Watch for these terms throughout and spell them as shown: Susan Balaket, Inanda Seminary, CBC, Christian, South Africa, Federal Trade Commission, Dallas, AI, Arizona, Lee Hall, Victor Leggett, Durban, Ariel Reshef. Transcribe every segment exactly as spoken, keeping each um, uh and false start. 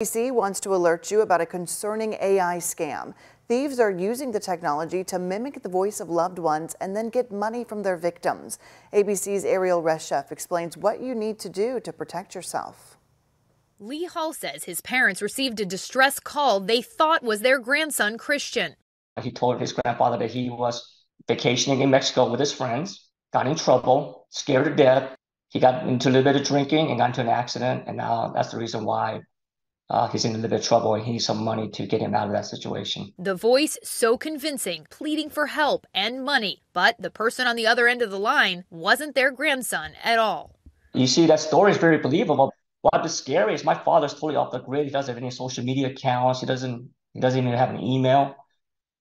C B C wants to alert you about a concerning A I scam. Thieves are using the technology to mimic the voice of loved ones and then get money from their victims. A B C's Ariel Reshef explains what you need to do to protect yourself. Lee Hall says his parents received a distress call they thought was their grandson, Christian. He told his grandfather that he was vacationing in Mexico with his friends, got in trouble, scared to death. He got into a little bit of drinking and got into an accident, and now that's the reason why. Uh, he's in a little bit of trouble and he needs some money to get him out of that situation. The voice so convincing, pleading for help and money, but the person on the other end of the line wasn't their grandson at all. You see, that story is very believable. What is scary is my father's totally off the grid. He doesn't have any social media accounts. He doesn't, he doesn't even have an email.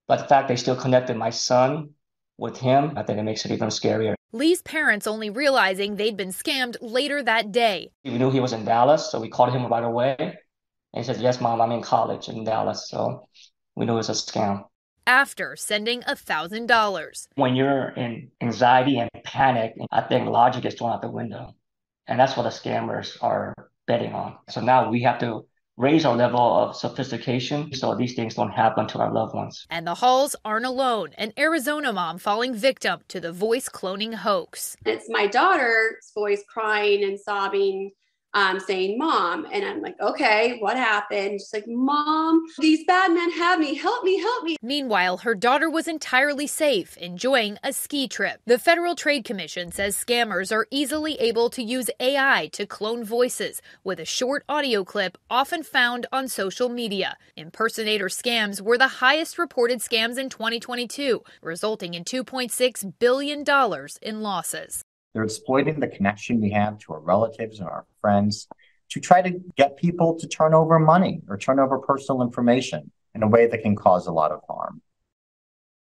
But the fact they still connected my son with him, I think it makes it even scarier. Lee's parents only realizing they'd been scammed later that day. We knew he was in Dallas, so we called him right away. And he said, yes, Mom, I'm in college in Dallas. So we know it's a scam. After sending one thousand dollars. When you're in anxiety and panic, I think logic is thrown out the window. And that's what the scammers are betting on. So now we have to raise our level of sophistication so these things don't happen to our loved ones. And the Halls aren't alone. An Arizona mom falling victim to the voice cloning hoax. It's my daughter's voice crying and sobbing. Um, saying, Mom. And I'm like, okay, what happened? She's like, Mom, these bad men have me. Help me, help me. Meanwhile, her daughter was entirely safe, enjoying a ski trip. The Federal Trade Commission says scammers are easily able to use A I to clone voices with a short audio clip often found on social media. Impersonator scams were the highest reported scams in twenty twenty-two, resulting in two point six billion dollars in losses. They're exploiting the connection we have to our relatives and our friends to try to get people to turn over money or turn over personal information in a way that can cause a lot of harm.